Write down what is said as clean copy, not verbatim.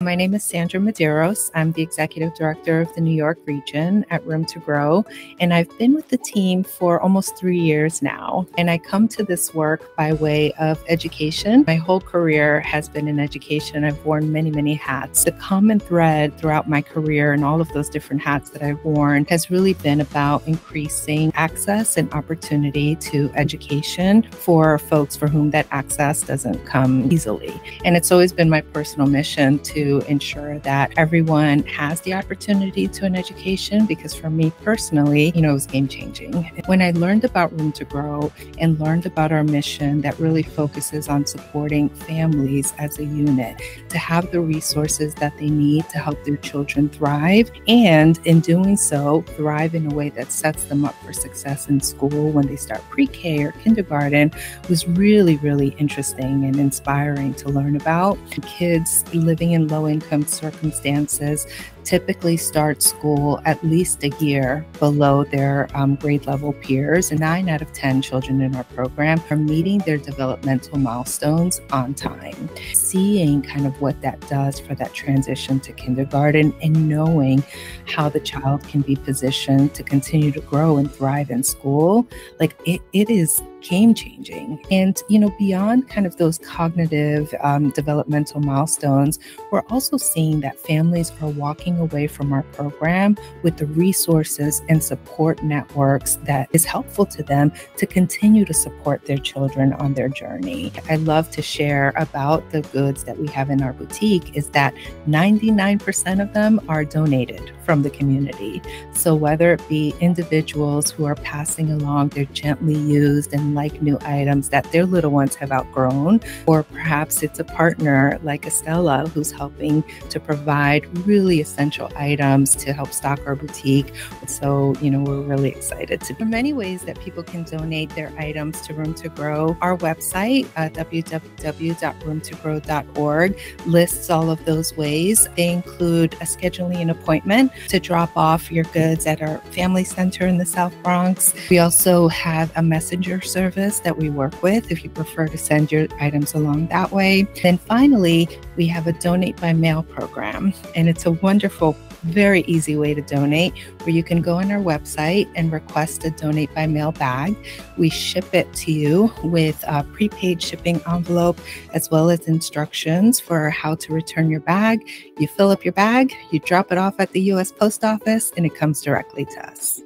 My name is Sandra Medeiros. I'm the Executive Director of the New York region at Room to Grow, and I've been with the team for almost 3 years now. And I come to this work by way of education. My whole career has been in education. I've worn many, many hats. The common thread throughout my career and all of those different hats that I've worn has really been about increasing access and opportunity to education for folks for whom that access doesn't come easily. And it's always been my personal mission to ensure that everyone has the opportunity to an education, because for me personally, it was game-changing. When I learned about Room to Grow and learned about our mission that really focuses on supporting families as a unit to have the resources that they need to help their children thrive, and in doing so, thrive in a way that sets them up for success in school when they start pre-K or kindergarten, was really, really interesting and inspiring to learn about. Kids living in low-income circumstances typically start school at least a year below their grade level peers, and 9 out of 10 children in our program are meeting their developmental milestones on time. Seeing kind of what that does for that transition to kindergarten and knowing how the child can be positioned to continue to grow and thrive in school, like it is game-changing. And beyond kind of those cognitive developmental milestones, we're also seeing that families are walking away from our program with the resources and support networks that is helpful to them to continue to support their children on their journey. I love to share about the goods that we have in our boutique is that 99% of them are donated from the community. So whether it be individuals who are passing along their gently used and like new items that their little ones have outgrown, or perhaps it's a partner like Estella who's helping to provide really essential items to help stock our boutique. So, we're really excited. There are many ways that people can donate their items to Room to Grow. Our website, www.roomtogrow.org, lists all of those ways. They include scheduling an appointment to drop off your goods at our family center in the South Bronx. We also have a messenger service that we work with if you prefer to send your items along that way. Then finally, we have a donate by mail program, and it's a wonderful, very easy way to donate, where you can go on our website and request a donate by mail bag. We ship it to you with a prepaid shipping envelope, as well as instructions for how to return your bag. You fill up your bag, you drop it off at the U.S. Post Office, and it comes directly to us.